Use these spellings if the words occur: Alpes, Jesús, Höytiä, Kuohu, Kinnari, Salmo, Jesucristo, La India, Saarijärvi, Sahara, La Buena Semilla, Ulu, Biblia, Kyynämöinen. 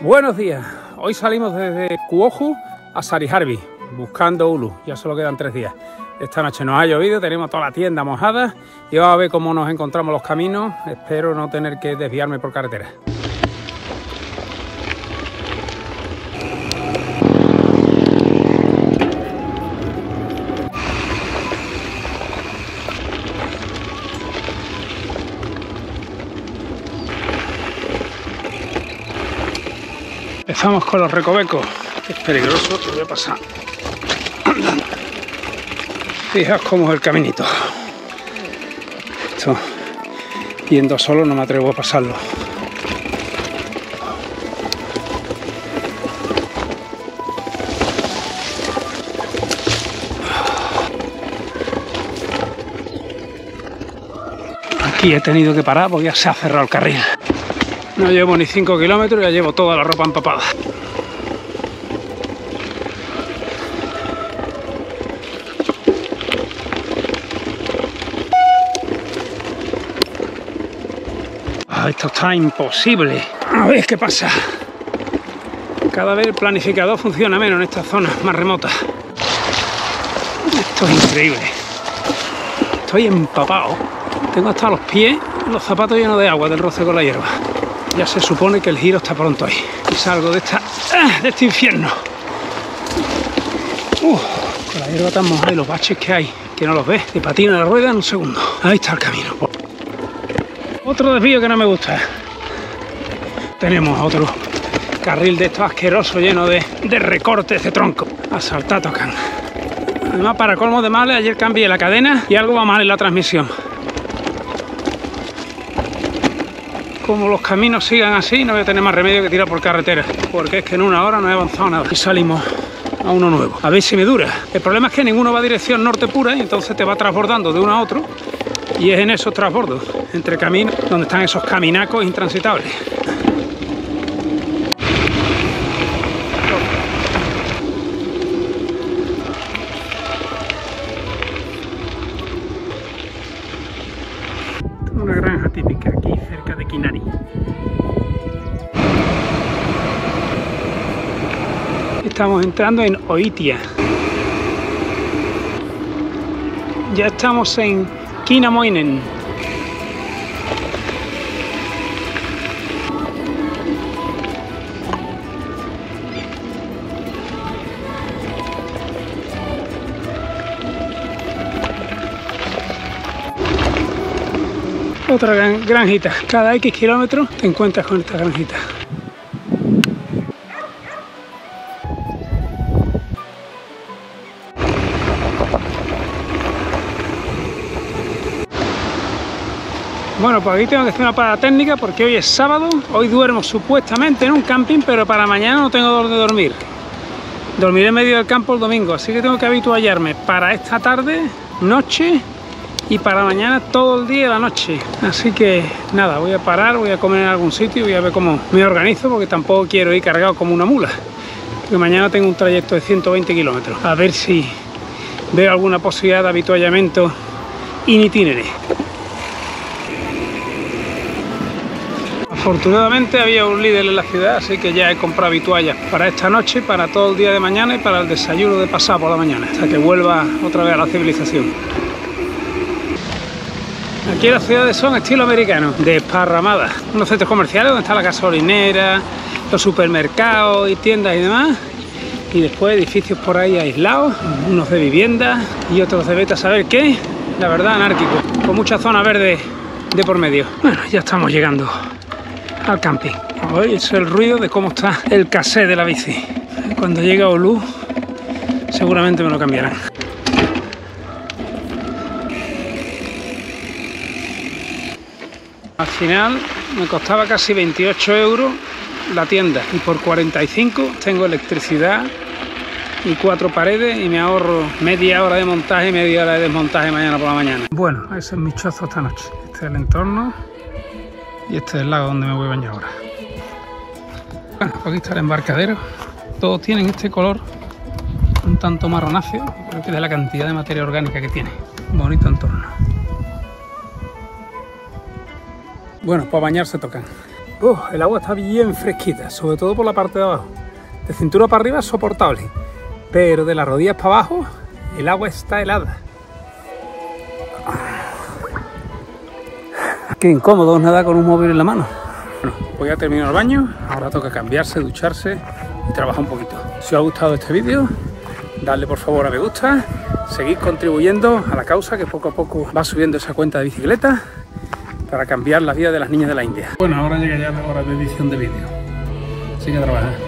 Buenos días, hoy salimos desde Kuohu a Saarijärvi, buscando Ulu, ya solo quedan 3 días. Esta noche nos ha llovido, tenemos toda la tienda mojada y vamos a ver cómo nos encontramos los caminos, espero no tener que desviarme por carretera. Empezamos con los recovecos, que es peligroso, que voy a pasar andando. Fijaos cómo es el caminito. Esto, yendo solo no me atrevo a pasarlo. Aquí he tenido que parar porque ya se ha cerrado el carril. No llevo ni 5 kilómetros y ya llevo toda la ropa empapada. Ah, esto está imposible. A ver qué pasa. Cada vez el planificador funciona menos en estas zonas más remotas. Esto es increíble. Estoy empapado. Tengo hasta los pies, los zapatos llenos de agua del roce con la hierba. Ya se supone que el giro está pronto ahí. Y salgo de este infierno. Con la hierba tan mojada y los baches que hay, que no los ves. Te patina la rueda en un segundo. Ahí está el camino. Otro desvío que no me gusta. Tenemos otro carril de estos asquerosos, lleno de recortes de tronco. A saltar tocan. Además, para colmo de males, ayer cambié la cadena y algo va mal en la transmisión. Como los caminos sigan así, no voy a tener más remedio que tirar por carretera, porque es que en 1 hora no he avanzado nada. Y salimos a uno nuevo, a ver si me dura. El problema es que ninguno va a dirección norte pura y entonces te va transbordando de uno a otro, y es en esos transbordos, entre caminos, donde están esos caminacos intransitables. Una granja típica aquí cerca de Kinnari. Estamos entrando en Höytiä. Ya estamos en Kyynämöinen. Otra granjita. Cada X kilómetros te encuentras con esta granjita. Bueno, pues aquí tengo que hacer una parada técnica porque hoy es sábado. Hoy duermo supuestamente en un camping, pero para mañana no tengo dónde dormir. Dormiré en medio del campo el domingo, así que tengo que habituallarme para esta tarde, noche, y para mañana todo el día y la noche. Así que nada, voy a parar, voy a comer en algún sitio y voy a ver cómo me organizo, porque tampoco quiero ir cargado como una mula, porque mañana tengo un trayecto de 120 kilómetros. A ver si veo alguna posibilidad de habituallamiento in itinere. Afortunadamente había un líder en la ciudad, así que ya he comprado habituallas para esta noche, para todo el día de mañana y para el desayuno de pasado por la mañana, hasta que vuelva otra vez a la civilización. Aquí las ciudades son estilo americano, desparramadas. Unos centros comerciales donde está la gasolinera, los supermercados y tiendas y demás. Y después edificios por ahí aislados, unos de vivienda y otros de vete a saber qué. La verdad, anárquico, con mucha zona verde de por medio. Bueno, ya estamos llegando al camping. Hoy es el ruido de cómo está el cassé de la bici. Cuando llegue a Ulu, seguramente me lo cambiarán. Al final me costaba casi 28 € la tienda y por 45 tengo electricidad y 4 paredes y me ahorro media hora de montaje y media hora de desmontaje mañana por la mañana. Bueno, ese es mi chozo esta noche. Este es el entorno y este es el lago donde me voy a bañar ahora. Bueno, aquí está el embarcadero. Todos tienen este color un tanto marronáceo, creo que es de la cantidad de materia orgánica que tiene. Bonito entorno. Bueno, para bañarse tocan. El agua está bien fresquita, sobre todo por la parte de abajo. De cintura para arriba es soportable, pero de las rodillas para abajo el agua está helada. Qué incómodo nadar con un móvil en la mano. Bueno, voy a terminar el baño, ahora toca cambiarse, ducharse y trabajar un poquito. Si os ha gustado este vídeo, dadle por favor a me gusta, seguid contribuyendo a la causa que poco a poco va subiendo esa cuenta de bicicleta para cambiar la vida de las niñas de la India. Bueno, ahora llega ya la hora de edición de vídeo. Así que a trabajar.